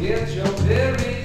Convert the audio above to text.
Get your berry.